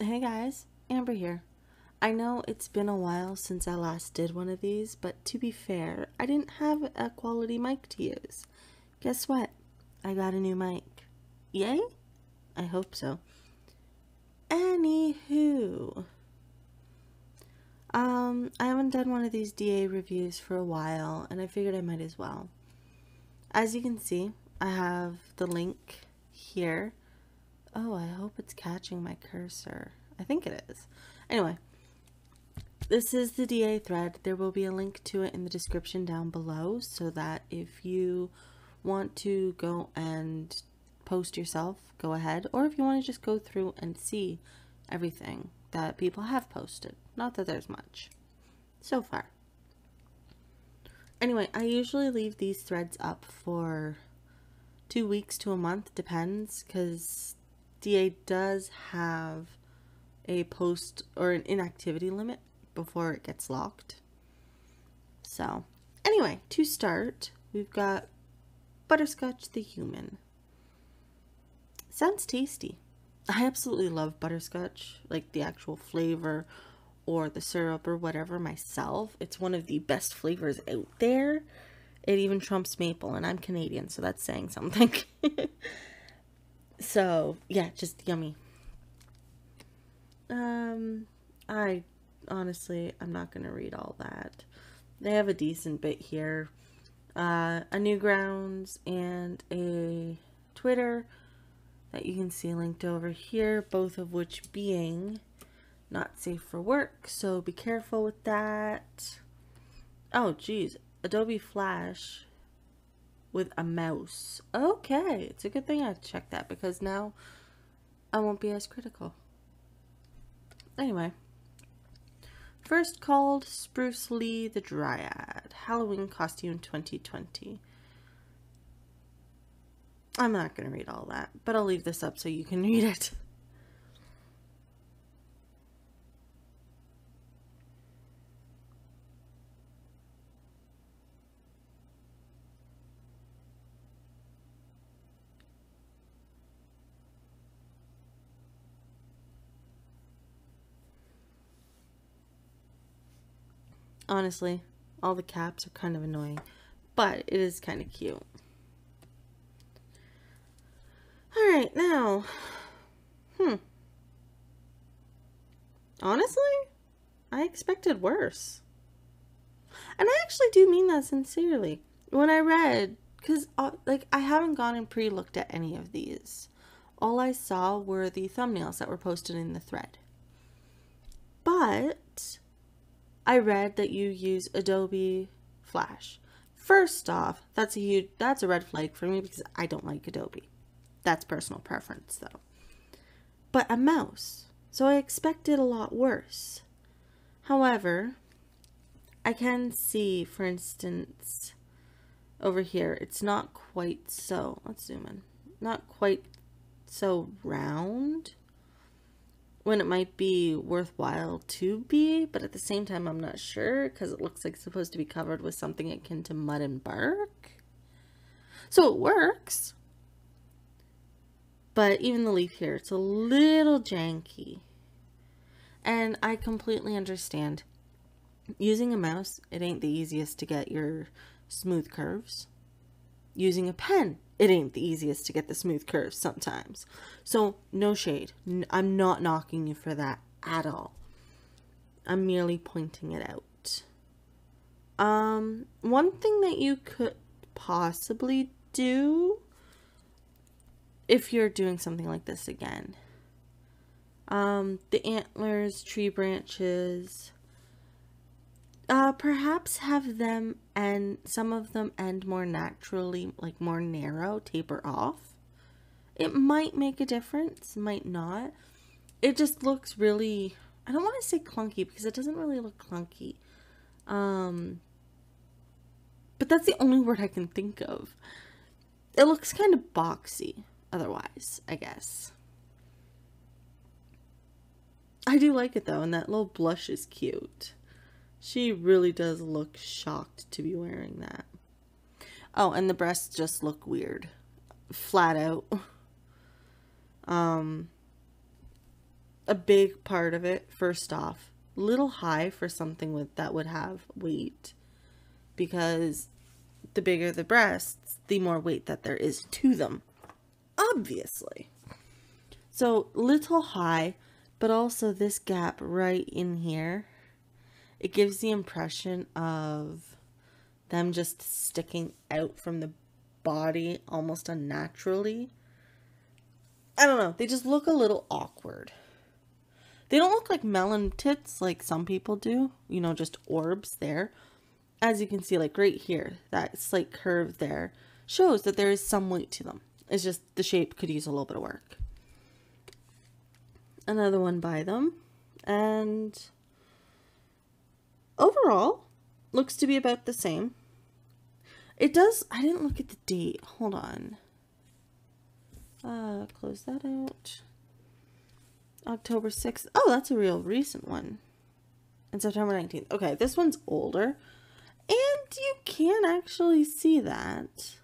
Hey guys, Amber here. I know it's been a while since I last did one of these, but to be fair, I didn't have a quality mic to use. Guess what? I got a new mic. Yay? I hope so. Anywho. I haven't done one of these DA reviews for a while, and I figured I might as well. As you can see, I have the link here. Oh, I hope it's catching my cursor. I think it is. Anyway, this is the DA thread. There will be a link to it in the description down below so that if you want to go and post yourself, go ahead. Or if you want to just go through and see everything that people have posted. Not that there's much so far. Anyway, I usually leave these threads up for 2 weeks to a month, depends, because DA does have a post or an inactivity limit before it gets locked. So anyway, to start, we've got Butterscotch the Human. Sounds tasty. I absolutely love butterscotch, like the actual flavor or the syrup or whatever myself. It's one of the best flavors out there. It even trumps maple, and I'm Canadian, so that's saying something. So yeah, just yummy. I honestly, I'm not gonna read all that. They have a decent bit here. A Newgrounds and a Twitter that you can see linked over here, both of which being not safe for work, so be careful with that. Oh geez, Adobe Flash with a mouse. Okay, it's a good thing I checked that, because now I won't be as critical. Anyway, first called Spruce Lee the Dryad, Halloween costume 2020. I'm not going to read all that, but I'll leave this up so you can read it. Honestly, all the caps are kind of annoying, but it is kind of cute. Alright, now, honestly, I expected worse. And I actually do mean that sincerely. When I read, because like, I haven't gone and pre-looked at any of these. All I saw were the thumbnails that were posted in the thread. But I read that you use Adobe Flash. First off, that's a red flag for me, because I don't like Adobe. That's personal preference though. But a mouse. So I expected a lot worse. However, I can see, for instance, over here, it's not quite so, let's zoom in, not quite so round. When it might be worthwhile to be, but at the same time I'm not sure, because it looks like it's supposed to be covered with something akin to mud and bark. So it works, but even the leaf here, it's a little janky, and I completely understand. Using a mouse, it ain't the easiest to get your smooth curves. Using a pen, it ain't the easiest to get the smooth curves sometimes. So no shade. I'm not knocking you for that at all. I'm merely pointing it out. One thing that you could possibly do if you're doing something like this again. The antlers, tree branches. Perhaps have them, and some of them end more naturally, like more narrow, taper off. It might make a difference, might not. It just looks really, I don't want to say clunky, because it doesn't really look clunky. But that's the only word I can think of. It looks kind of boxy otherwise, I guess. I do like it though, and that little blush is cute. She really does look shocked to be wearing that. Oh, and the breasts just look weird. Flat out. a big part of it. First off, a little high for something with that would have weight, because the bigger the breasts, the more weight that there is to them, obviously. So little high, but also this gap right in here, it gives the impression of them just sticking out from the body almost unnaturally. I don't know, they just look a little awkward. They don't look like melon tits like some people do, you know, just orbs there. As you can see, like right here, that slight curve there shows that there is some weight to them. It's just the shape could use a little bit of work. Another one by them, and overall looks to be about the same. It does, I didn't look at the date, hold on. Close that out. October 6th. Oh, that's a real recent one. And September 19th. Okay, this one's older. And you can actually see that.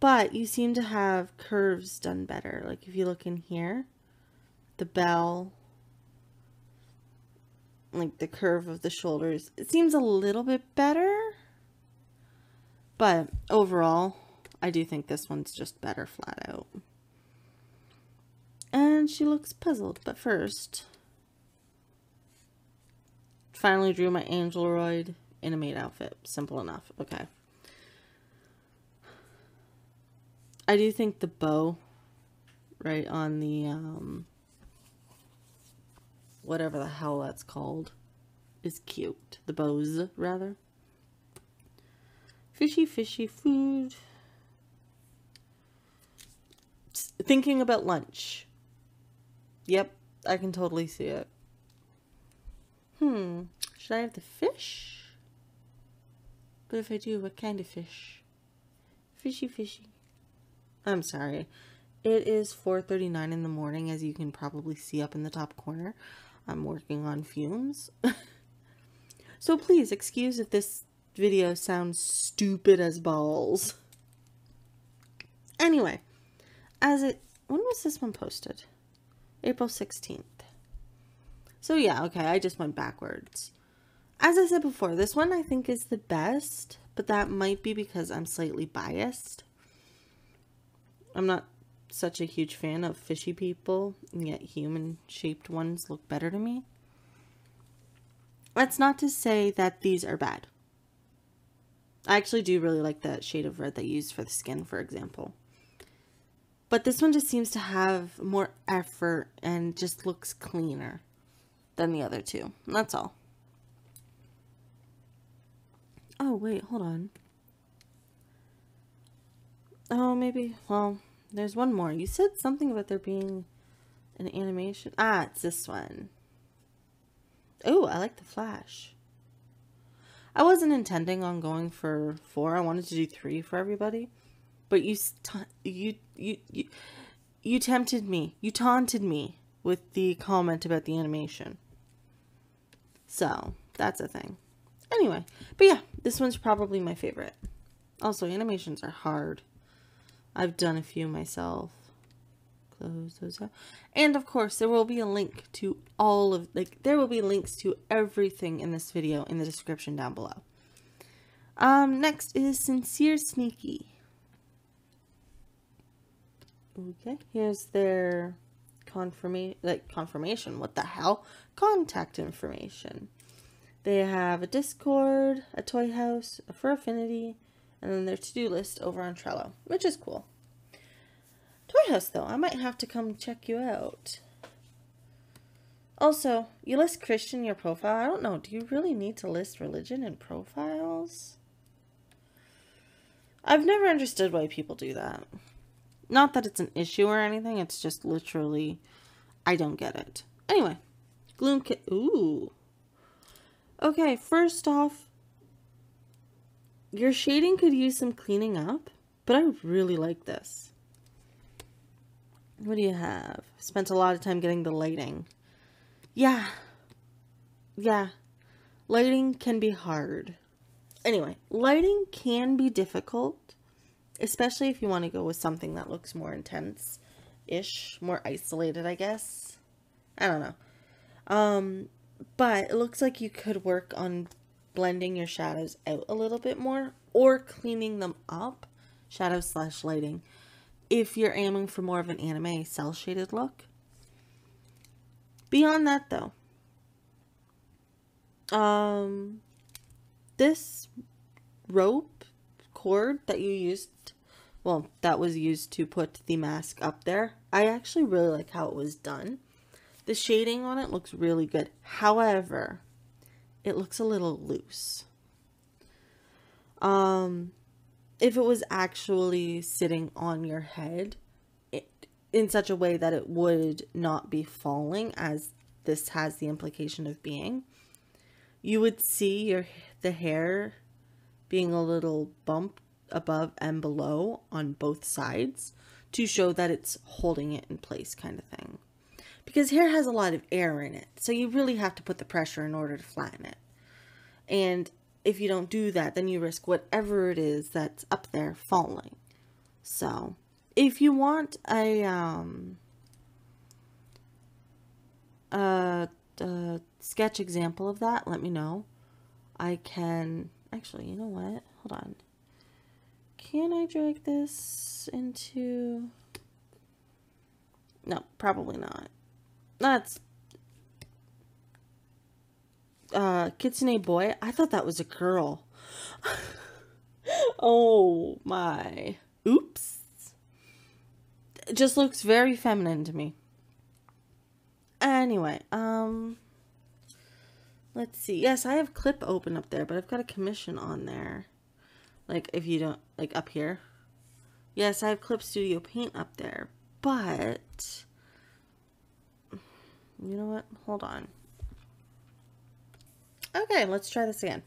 But you seem to have curves done better. Like if you look in here, the bell, like the curve of the shoulders, it seems a little bit better. But overall, I do think this one's just better flat out. And she looks puzzled, but first, finally drew my Angeloid in a maid outfit. Simple enough. Okay. I do think the bow right on the, whatever the hell that's called, is cute. The bows, rather. Fishy, fishy food. Thinking about lunch. Yep, I can totally see it. Should I have the fish? But if I do, what kind of fish? Fishy, fishy. I'm sorry. It is 4:39 in the morning, as you can probably see up in the top corner. I'm working on fumes. So please excuse if this video sounds stupid as balls. Anyway, when was this one posted? April 16th. So yeah, okay, I just went backwards. As I said before, this one I think is the best, but that might be because I'm slightly biased. I'm not such a huge fan of fishy people, and yet human-shaped ones look better to me. That's not to say that these are bad. I actually do really like that shade of red they used for the skin, for example. But this one just seems to have more effort and just looks cleaner than the other two. That's all. Oh, wait, hold on. Oh, maybe, well, there's one more. You said something about there being an animation. Ah, it's this one. Oh, I like the Flash. I wasn't intending on going for 4. I wanted to do 3 for everybody. But you tempted me. You taunted me with the comment about the animation. So, that's a thing. Anyway, but yeah, this one's probably my favorite. Also, animations are hard. I've done a few myself. Close those out. And of course, there will be a link to all of, like, there will be links to everything in this video in the description down below. Next is Sincere Sneaky. Okay, here's their confirmation, what the hell? Contact information. They have a Discord, a Toy House, a Fur Affinity, and then their to-do list over on Trello, which is cool. Toy House, though, I might have to come check you out. Also, you list Christian in your profile. I don't know, do you really need to list religion in profiles? I've never understood why people do that. Not that it's an issue or anything, it's just literally, I don't get it. Anyway, Gloom Kit, ooh. Okay, first off, your shading could use some cleaning up, but I really like this. What do you have? Spent a lot of time getting the lighting. Yeah. Yeah. Lighting can be hard. Anyway, lighting can be difficult. Especially if you want to go with something that looks more intense-ish, more isolated, I guess. I don't know. But it looks like you could work on blending your shadows out a little bit more or cleaning them up, shadow slash lighting, if you're aiming for more of an anime cel shaded look. Beyond that though, this rope cord that you used, well, that was used to put the mask up there, I actually really like how it was done. The shading on it looks really good. However, it looks a little loose. If it was actually sitting on your head in such a way that it would not be falling, as this has the implication of being, you would see the hair being a little bumped above and below on both sides to show that it's holding it in place, kind of thing. Because hair has a lot of air in it, so you really have to put the pressure in order to flatten it. And if you don't do that, then you risk whatever it is that's up there falling. So if you want a sketch example of that, let me know. I can actually, you know what, hold on. Can I drag this into, no, probably not. That's Kitsune Boy. I thought that was a girl. Oh my. Oops. It just looks very feminine to me. Anyway, let's see. Yes, I have Clip open up there, but I've got a commission on there. Like, if you don't, like up here. Yes, I have Clip Studio Paint up there, but you know what? Hold on. Okay, let's try this again.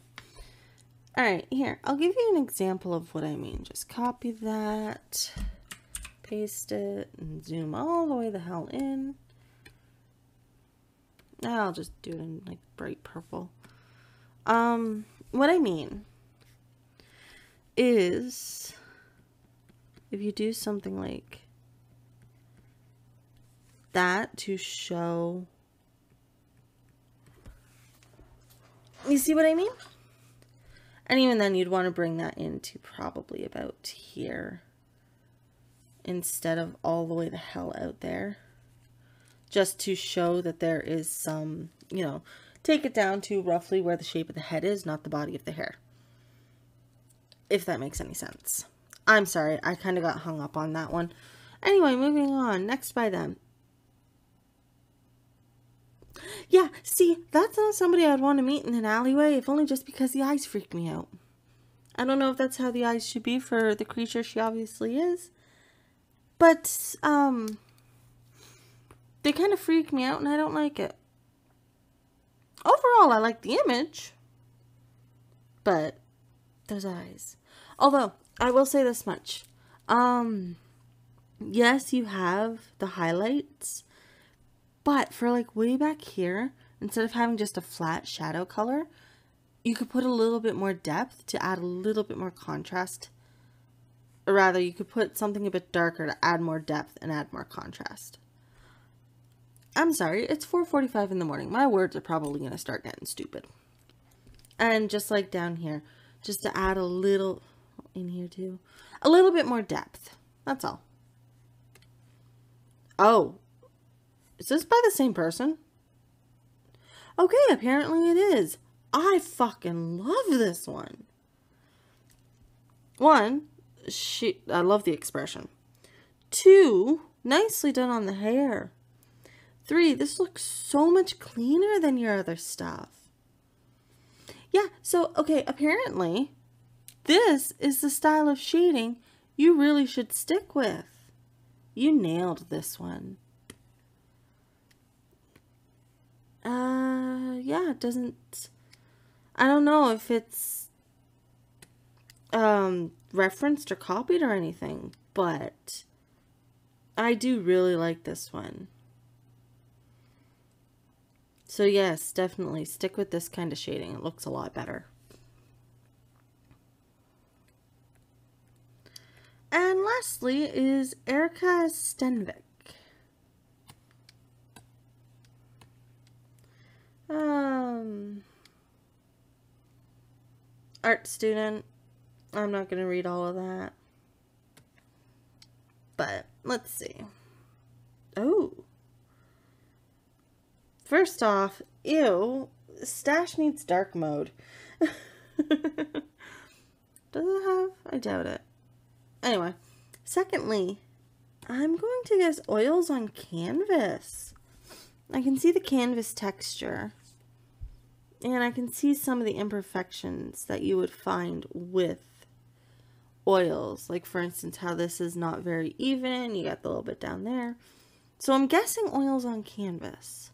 All right, here. I'll give you an example of what I mean. Just copy that, paste it, and zoom all the way the hell in. I'll just do it in like bright purple. What I mean is if you do something like that to show, you see what I mean? And even then you'd want to bring that into probably about here instead of all the way the hell out there, just to show that there is some, you know, take it down to roughly where the shape of the head is, not the body of the hair, if that makes any sense. I'm sorry, I kind of got hung up on that one. Anyway, moving on. Next by them. Yeah, see, that's not somebody I'd want to meet in an alleyway, if only just because the eyes freak me out. I don't know if that's how the eyes should be for the creature she obviously is, but, they kind of freak me out and I don't like it. Overall, I like the image, but those eyes. Although, I will say this much. Yes, you have the highlights, but for like way back here, instead of having just a flat shadow color, you could put a little bit more depth to add a little bit more contrast. Or rather, you could put something a bit darker to add more depth and add more contrast. I'm sorry, it's 4:45 in the morning. My words are probably going to start getting stupid. And just like down here, just to add a little, in here too, a little bit more depth. That's all. Oh. Is this by the same person? Okay, apparently it is. I fucking love this one. One, I love the expression. Two, nicely done on the hair. Three, this looks so much cleaner than your other stuff. Yeah, so, okay, apparently, this is the style of shading you really should stick with. You nailed this one. Yeah, it doesn't, I don't know if it's, referenced or copied or anything, but I do really like this one. So yes, definitely stick with this kind of shading. It looks a lot better. And lastly is Erika Stenvik. art student. I'm not going to read all of that. But let's see. Oh. First off, ew, stash needs dark mode. Does it have? I doubt it. Anyway, secondly, I'm going to guess oils on canvas. I can see the canvas texture. And I can see some of the imperfections that you would find with oils. Like, for instance, how this is not very even. You got the little bit down there. So I'm guessing oils on canvas.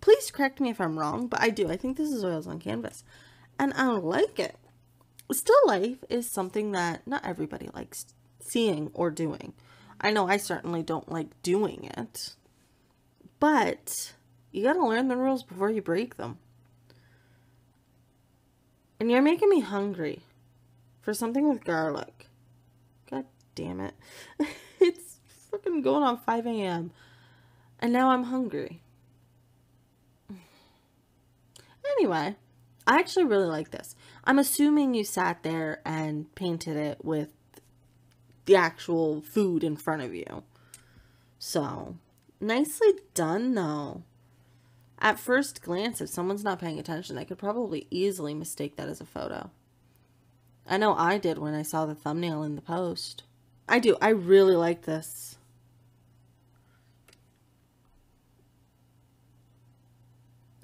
Please correct me if I'm wrong, but I do. I think this is oils on canvas. And I don't like it. Still life is something that not everybody likes seeing or doing. I know I certainly don't like doing it. But you gotta learn the rules before you break them. And you're making me hungry for something with garlic. God damn it. It's freaking going on 5 a.m. And now I'm hungry. Anyway, I actually really like this. I'm assuming you sat there and painted it with the actual food in front of you. So, nicely done though. At first glance, if someone's not paying attention, they could probably easily mistake that as a photo. I know I did when I saw the thumbnail in the post. I do. I really like this.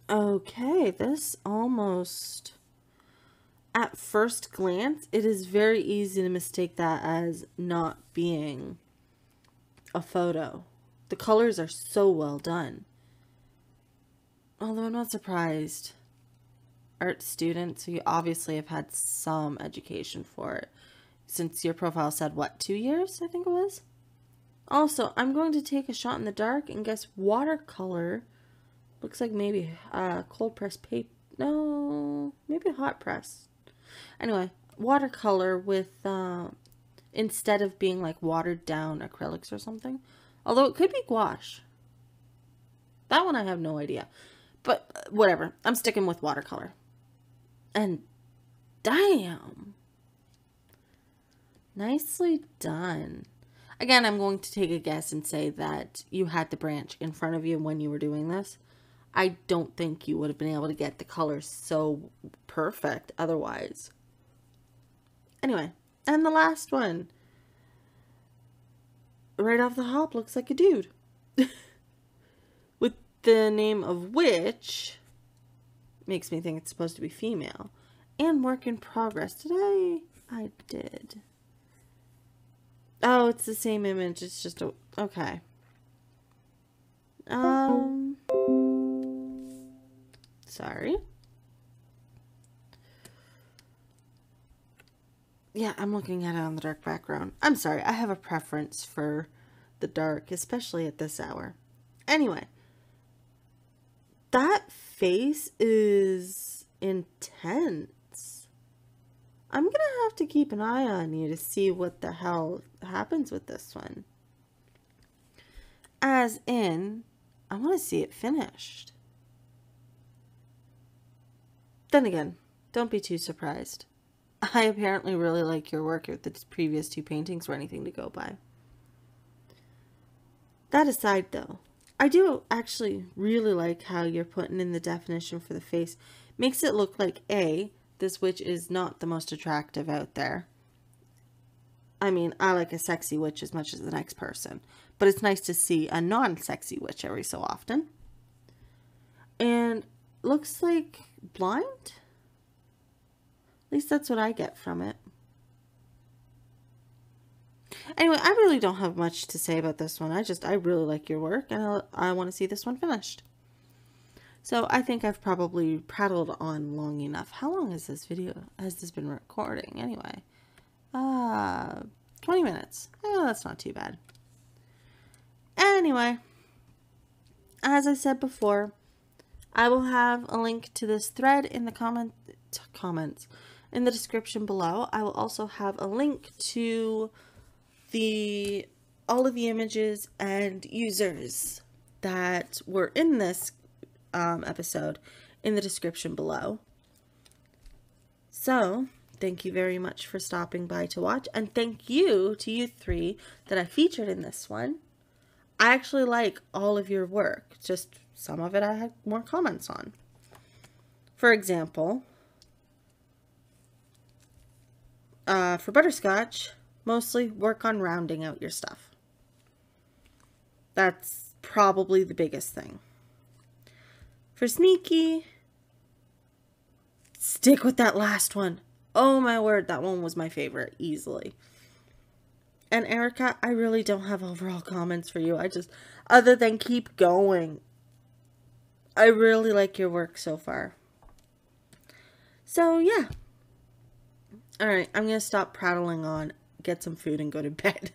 Okay, this almost... At first glance, it is very easy to mistake that as not being a photo. The colors are so well done. Although I'm not surprised. Art student, so you obviously have had some education for it. Since your profile said, what, 2 years, I think it was? Also, I'm going to take a shot in the dark and guess watercolor. Looks like maybe cold press paper. No, maybe hot press. Anyway, watercolor with, instead of being like watered down acrylics or something. Although it could be gouache. That one I have no idea. But whatever, I'm sticking with watercolor. And damn. Nicely done. Again, I'm going to take a guess and say that you had the branch in front of you when you were doing this. I don't think you would have been able to get the color so perfect otherwise. Anyway, and the last one. Right off the hop, looks like a dude. With the name of which makes me think it's supposed to be female. And work in progress. Did I did. Oh, it's the same image. It's just a... Okay. Sorry. Yeah, I'm looking at it on the dark background. I'm sorry. I have a preference for the dark, especially at this hour. Anyway. That face is intense. I'm going to have to keep an eye on you to see what the hell happens with this one. As in, I want to see it finished. Then again, don't be too surprised. I apparently really like your work if the previous 2 paintings were anything to go by. That aside though, I do actually really like how you're putting in the definition for the face. Makes it look like A, this witch is not the most attractive out there. I mean, I like a sexy witch as much as the next person, but it's nice to see a non-sexy witch every so often. And looks like blind? At least that's what I get from it. Anyway, I really don't have much to say about this one. I really like your work and I want to see this one finished. So I think I've probably prattled on long enough. How long is this video? Has this been recording? Anyway, 20 minutes. Oh, that's not too bad. Anyway, as I said before, I will have a link to this thread in the comments in the description below. I will also have a link to all of the images and users that were in this episode in the description below. So Thank you very much for stopping by to watch, and thank you to you three that I featured in this one. I actually like all of your work, just some of it I had more comments on. For example, for Butterscotch, mostly work on rounding out your stuff. That's probably the biggest thing. For Sneaky, stick with that last one. Oh my word, that one was my favorite, easily. And Erika, I really don't have overall comments for you. I just, other than keep going. I really like your work so far. So, yeah. Alright, I'm going to stop prattling on, get some food, and go to bed.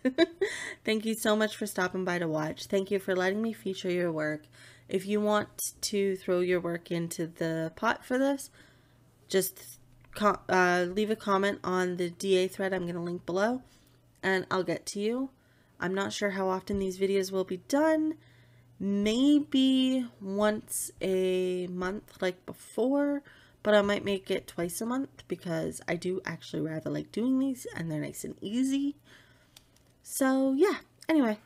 Thank you so much for stopping by to watch. Thank you for letting me feature your work. If you want to throw your work into the pot for this, just leave a comment on the DA thread I'm going to link below, and I'll get to you. I'm not sure how often these videos will be done. Maybe once a month like before, but I might make it twice a month because I do actually rather like doing these and they're nice and easy. So yeah, anyway,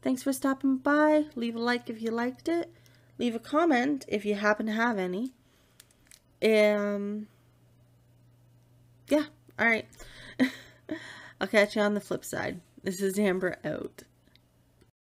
thanks for stopping by. Leave a like if you liked it. Leave a comment if you happen to have any. Yeah, alright. I'll catch you on the flip side. This is Amber out.